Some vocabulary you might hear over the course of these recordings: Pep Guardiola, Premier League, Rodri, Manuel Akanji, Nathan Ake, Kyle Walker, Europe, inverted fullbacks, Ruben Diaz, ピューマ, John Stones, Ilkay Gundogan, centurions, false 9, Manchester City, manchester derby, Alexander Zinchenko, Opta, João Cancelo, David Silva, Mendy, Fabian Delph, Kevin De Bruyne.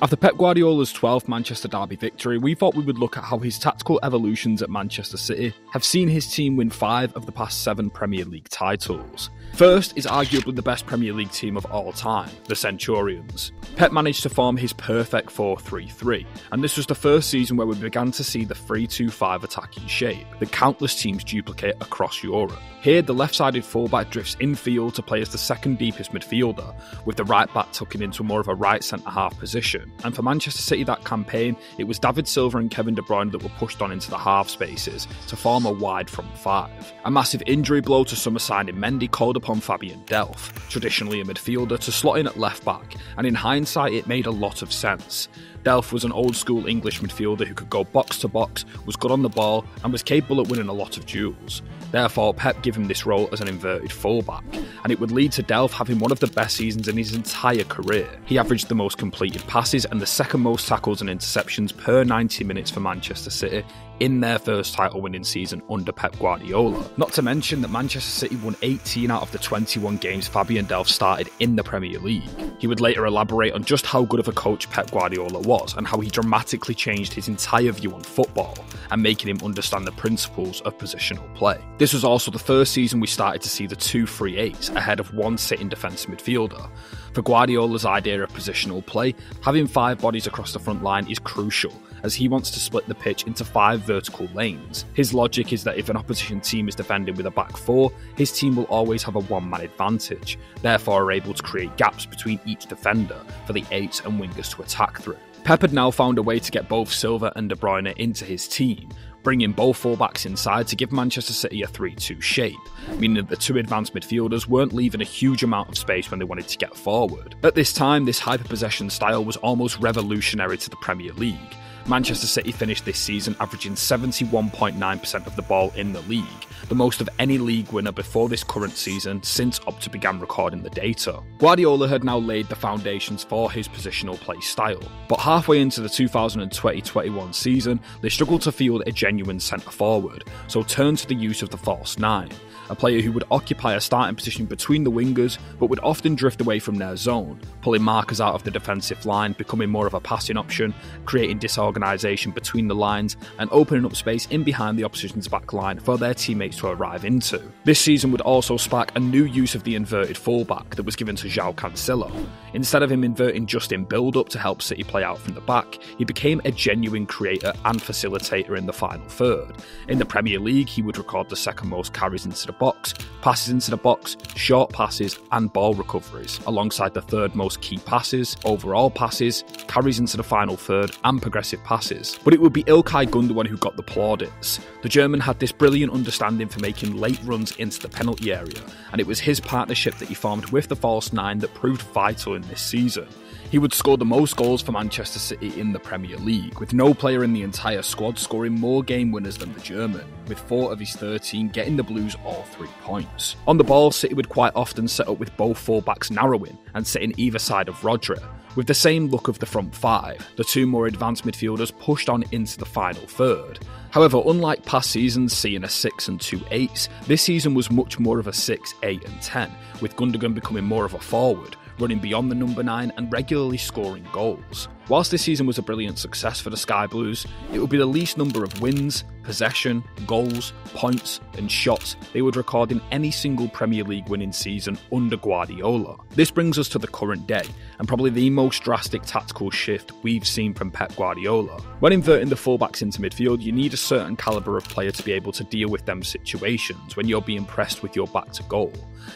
After Pep Guardiola's 12th Manchester derby victory, we thought we would look at how his tactical evolutions at Manchester City have seen his team win 5 of the past 7 Premier League titles. First is arguably the best Premier League team of all time, the Centurions. Pep managed to form his perfect 4-3-3, and this was the first season where we began to see the 3-2-5 attacking shape that countless teams duplicate across Europe. Here, the left-sided fullback drifts infield to play as the second deepest midfielder, with the right-back tucking into more of a right centre-half position. And for Manchester City that campaign, it was David Silva and Kevin De Bruyne that were pushed on into the half spaces to form a wide front five. A massive injury blow to summer signing Mendy called upon Fabian Delph, traditionally a midfielder, to slot in at left back, and in hindsight it made a lot of sense. Delph was an old school English midfielder who could go box to box, was good on the ball and was capable of winning a lot of duels. Therefore Pep gave him this role as an inverted fullback, and it would lead to Delph having one of the best seasons in his entire career. He averaged the most completed passes and the second most tackles and interceptions per 90 minutes for Manchester City in their first title-winning season under Pep Guardiola. Not to mention that Manchester City won 18 out of the 21 games Fabian Delph started in the Premier League. He would later elaborate on just how good of a coach Pep Guardiola was and how he dramatically changed his entire view on football and making him understand the principles of positional play. This was also the first season we started to see the 2-3-8s ahead of one sitting defensive midfielder. For Guardiola's idea of positional play, having 5 bodies across the front line is crucial, as he wants to split the pitch into 5 vertical lanes. His logic is that if an opposition team is defending with a back 4, his team will always have a one-man advantage, therefore are able to create gaps between each defender for the 8s and wingers to attack through. Pep had now found a way to get both Silva and De Bruyne into his team, bringing both fullbacks inside to give Manchester City a 3-2 shape, meaning that the 2 advanced midfielders weren't leaving a huge amount of space when they wanted to get forward. At this time, this hyper-possession style was almost revolutionary to the Premier League. Manchester City finished this season averaging 71.9% of the ball in the league, the most of any league winner before this current season since Opta began recording the data. Guardiola had now laid the foundations for his positional play style, but halfway into the 2020-21 season, they struggled to field a genuine centre-forward, so turned to the use of the false 9, a player who would occupy a starting position between the wingers but would often drift away from their zone, pulling markers out of the defensive line, becoming more of a passing option, creating disorganisation between the lines and opening up space in behind the opposition's back line for their teammates to arrive into. This season would also spark a new use of the inverted fullback that was given to João Cancelo. Instead of him inverting just in build-up to help City play out from the back, he became a genuine creator and facilitator in the final third. In the Premier League, he would record the second most carries into the box, passes into the box, short passes and ball recoveries, alongside the third most key passes, overall passes, carries into the final third and progressive passes. But it would be Ilkay Gundogan who got the plaudits. The German had this brilliant understanding for making late runs into the penalty area, and it was his partnership that he formed with the false 9 that proved vital in this season. He would score the most goals for Manchester City in the Premier League, with no player in the entire squad scoring more game winners than the German, with 4 of his 13 getting the Blues all 3 points. On the ball, City would quite often set up with both fullbacks narrowing and sitting either side of Rodri, with the same look of the front 5, the 2 more advanced midfielders pushed on into the final third. However, unlike past seasons seeing a 6 and 2 8s, this season was much more of a 6, 8 and 10, with Gundogan becoming more of a forward, running beyond the number 9 and regularly scoring goals. Whilst this season was a brilliant success for the Sky Blues, it would be the least number of wins, possession, goals, points and shots they would record in any single Premier League winning season under Guardiola. This brings us to the current day, and probably the most drastic tactical shift we've seen from Pep Guardiola. When inverting the fullbacks into midfield, you need a certain calibre of player to be able to deal with them situations when you're being pressed with your back to goal.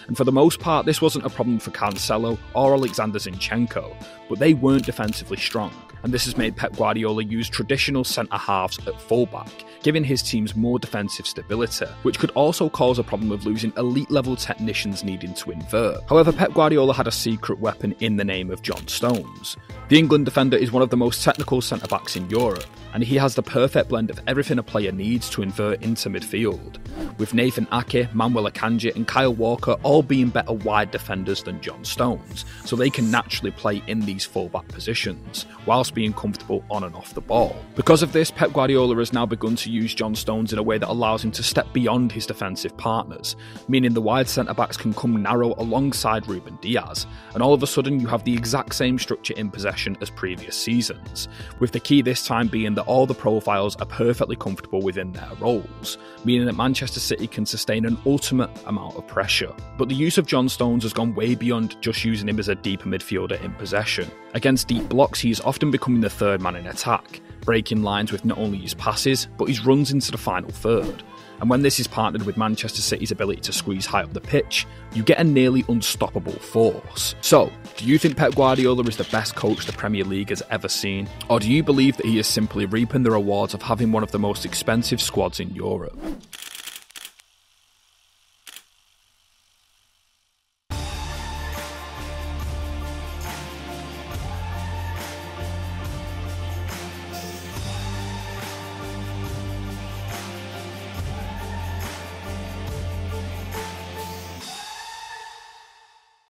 And for the most part, this wasn't a problem for Cancelo or Alexander Zinchenko, but they weren't defensively strong, and this has made Pep Guardiola use traditional centre-halves at fullback, giving his teams more defensive stability, which could also cause a problem of losing elite-level technicians needing to invert. However, Pep Guardiola had a secret weapon in the name of John Stones. The England defender is one of the most technical centre-backs in Europe, and he has the perfect blend of everything a player needs to invert into midfield, with Nathan Ake, Manuel Akanji and Kyle Walker all being better wide defenders than John Stones, so they can naturally play in these fullback positions. whilst being comfortable on and off the ball. Because of this, Pep Guardiola has now begun to use John Stones in a way that allows him to step beyond his defensive partners, meaning the wide centre-backs can come narrow alongside Ruben Diaz, and all of a sudden you have the exact same structure in possession as previous seasons, with the key this time being that all the profiles are perfectly comfortable within their roles, meaning that Manchester City can sustain an ultimate amount of pressure. But the use of John Stones has gone way beyond just using him as a deeper midfielder in possession. Against deep blocks, he is often becoming the third man in attack, breaking lines with not only his passes, but his runs into the final third. And when this is partnered with Manchester City's ability to squeeze high up the pitch, you get a nearly unstoppable force. So, do you think Pep Guardiola is the best coach the Premier League has ever seen? Or do you believe that he is simply reaping the rewards of having one of the most expensive squads in Europe?